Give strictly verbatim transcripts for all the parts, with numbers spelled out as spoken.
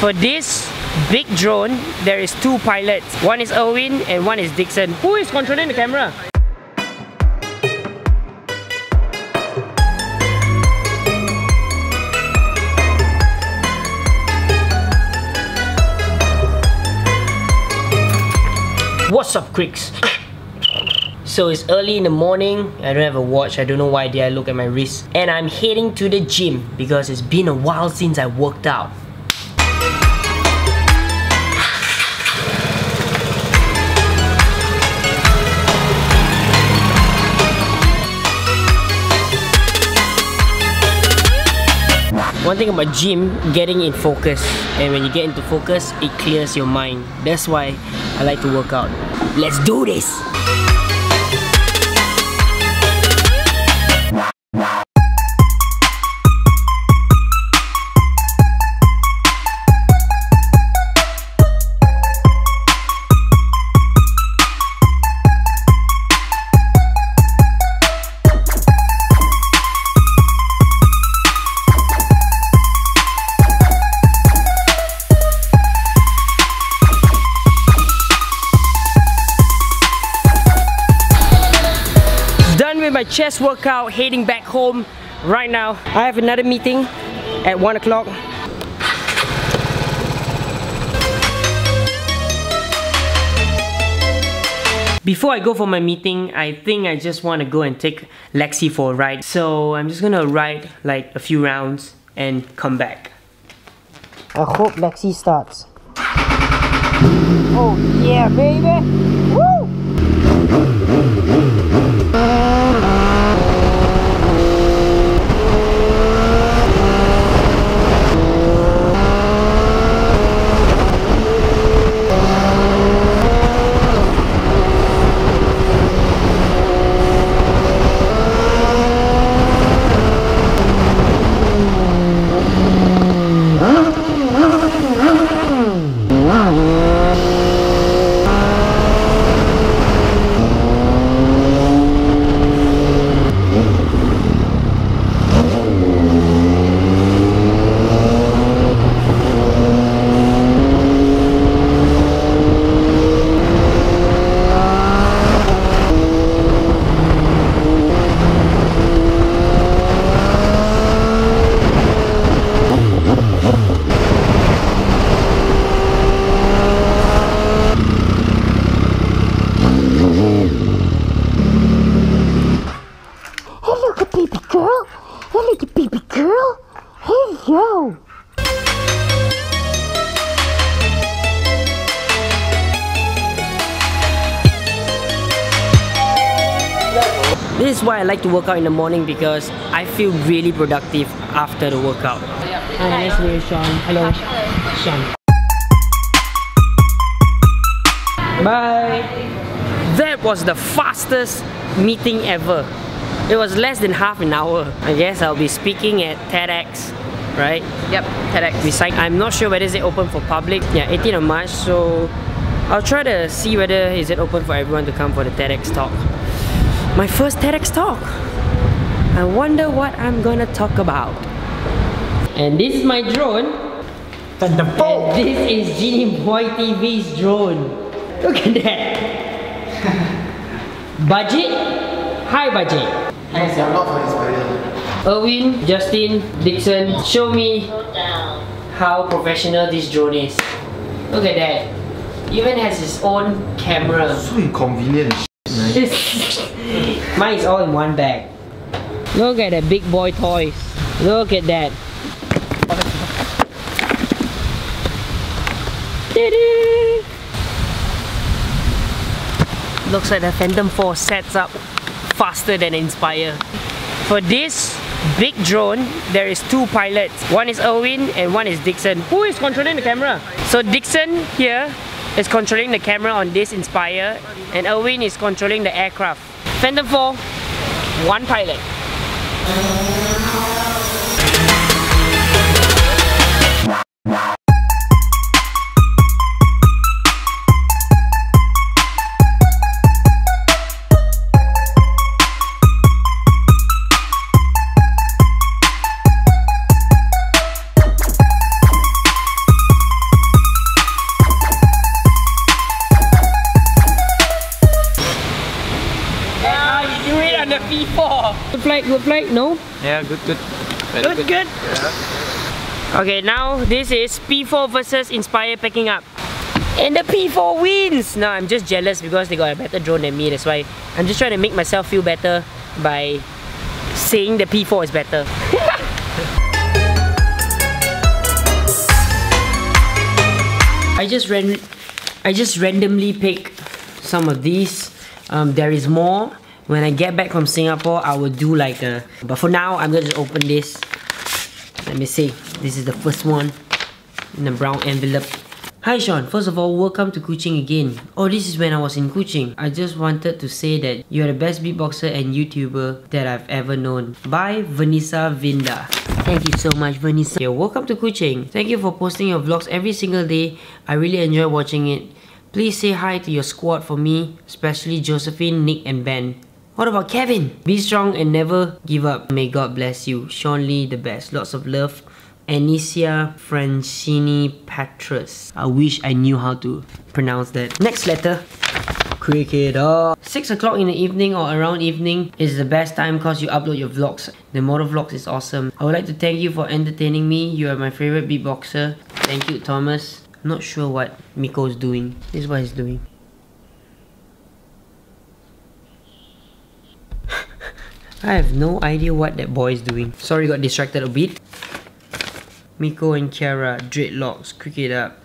For this big drone, there is two pilots. One is Erwin and one is Dixon. Who is controlling the camera? What's up, Kriks? So it's early in the morning, I don't have a watch, I don't know why did I look at my wrist. And I'm heading to the gym because it's been a while since I worked out. One thing about gym, getting in focus, and when you get into focus, it clears your mind. That's why I like to work out. Let's do this! My chest workout, heading back home right now. I have another meeting at one o'clock. Before I go for my meeting, I think I just want to go and take Lexi for a ride. So I'm just gonna ride like a few rounds and come back. I hope Lexi starts. Oh yeah, baby! Woo! This is why I like to work out in the morning because I feel really productive after the workout. Hi, nice to meet you, Sean. Hello. Sean. Bye. That was the fastest meeting ever. It was less than half an hour. I guess I'll be speaking at TEDx, right? Yep, TEDx. I'm not sure whether is it open for public. Yeah, eighteenth of March, so I'll try to see whether is it open for everyone to come for the TEDx talk. My first TEDx talk. I wonder what I'm gonna talk about. And this is my drone. And this is Jinny Boy T V's drone. Look at that. Budget. Hi, Budget. Thanks a lot for inspiring. Erwin, Justin, Dixon, show me how professional this drone is. Look at that. Even has its own camera. So inconvenient. Mine is all in one bag. Look at that big boy toys. Look at that. Looks like the Phantom four sets up faster than Inspire. For this big drone, there is two pilots. One is Erwin and one is Dixon. Who is controlling the camera? So Dixon here is controlling the camera on this Inspire, and Erwin is controlling the aircraft. Phantom four, one pilot. Oh. Good flight, good flight, no? Yeah, good, good. Very good, good. good. Yeah. Okay, now this is P four versus Inspire packing up. And the P four wins! Now I'm just jealous because they got a better drone than me. That's why I'm just trying to make myself feel better by saying the P four is better. I just ran I just randomly pick some of these. Um, there is more. When I get back from Singapore, I will do like a... But for now, I'm gonna just open this. Let me see. This is the first one in the brown envelope. Hi Sean, first of all, welcome to Kuching again. Oh, this is when I was in Kuching. I just wanted to say that you're the best beatboxer and YouTuber that I've ever known. By Vanessa Vinda. Thank you so much, Vanessa. Okay, welcome to Kuching. Thank you for posting your vlogs every single day. I really enjoy watching it. Please say hi to your squad for me, especially Josephine, Nick and Ben. What about Kevin? Be strong and never give up. May God bless you. Sean Lee, the best. Lots of love. Anisia Francini Patris. I wish I knew how to pronounce that. Next letter. Krik It Up. six o'clock in the evening or around evening is the best time because you upload your vlogs. The motor vlogs is awesome. I would like to thank you for entertaining me. You are my favorite beatboxer. Thank you, Thomas. I'm not sure what Miko's doing. This is what he's doing. I have no idea what that boy is doing. Sorry, got distracted a bit. Miko and Kiara, dreadlocks, Krik It Up.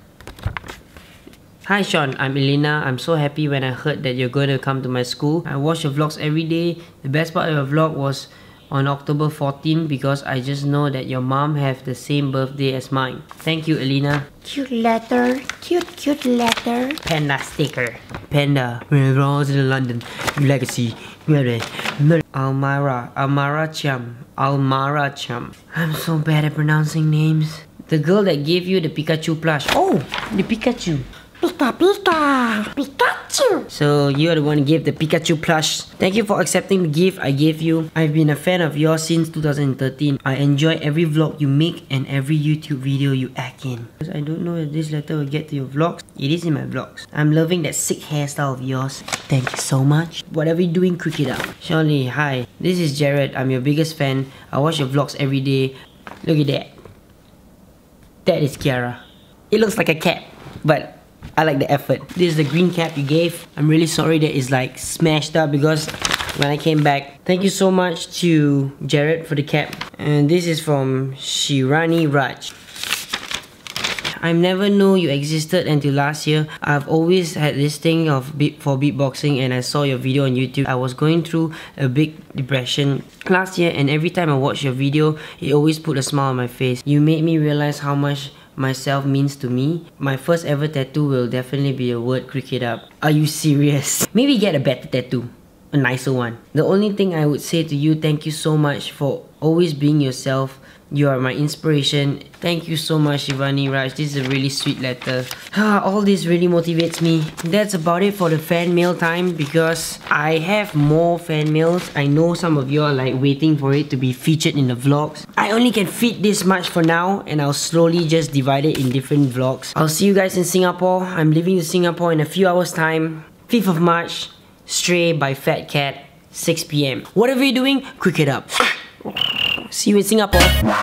Hi Sean, I'm Alina. I'm so happy when I heard that you're going to come to my school. I watch your vlogs every day. The best part of your vlog was on October fourteenth because I just know that your mom have the same birthday as mine. Thank you, Alina. Cute letter. Cute, cute letter. Panda sticker. Panda. When I was in London. Legacy. Almara, Almara Cham, Almara Cham. I'm so bad at pronouncing names. The girl that gave you the Pikachu plush. Oh, the Pikachu. Pika, Pika, Pikachu. So you're the one who gave the Pikachu plush. Thank you for accepting the gift I gave you. I've been a fan of yours since two thousand thirteen. I enjoy every vlog you make and every YouTube video you act in. I don't know if this letter will get to your vlogs. It is in my vlogs. I'm loving that sick hairstyle of yours. Thank you so much. Whatever you're doing, Krik It Up. Sean Lee, hi. This is Jared. I'm your biggest fan. I watch your vlogs every day. Look at that. That is Kiara. It looks like a cat, but I like the effort. This is the green cap you gave. I'm really sorry that it's like smashed up because when I came back. Thank you so much to Jared for the cap. And this is from Shirani Raj. I never knew you existed until last year. I've always had this thing of beat for beatboxing and I saw your video on YouTube. I was going through a big depression last year and every time I watched your video, it always put a smile on my face. You made me realize how much myself means to me. My first ever tattoo will definitely be the word Krik It Up. Are you serious? Maybe get a better tattoo. A nicer one. The only thing I would say to you, thank you so much for always being yourself. You are my inspiration. Thank you so much, Ivani Raj. This is a really sweet letter. All this really motivates me. That's about it for the fan mail time because I have more fan mails. I know some of you are like waiting for it to be featured in the vlogs. I only can fit this much for now and I'll slowly just divide it in different vlogs. I'll see you guys in Singapore. I'm leaving to Singapore in a few hours time. fifth of March, Stray by Fat Cat, six p m Whatever you're doing, Krik It Up. See you in Singapore.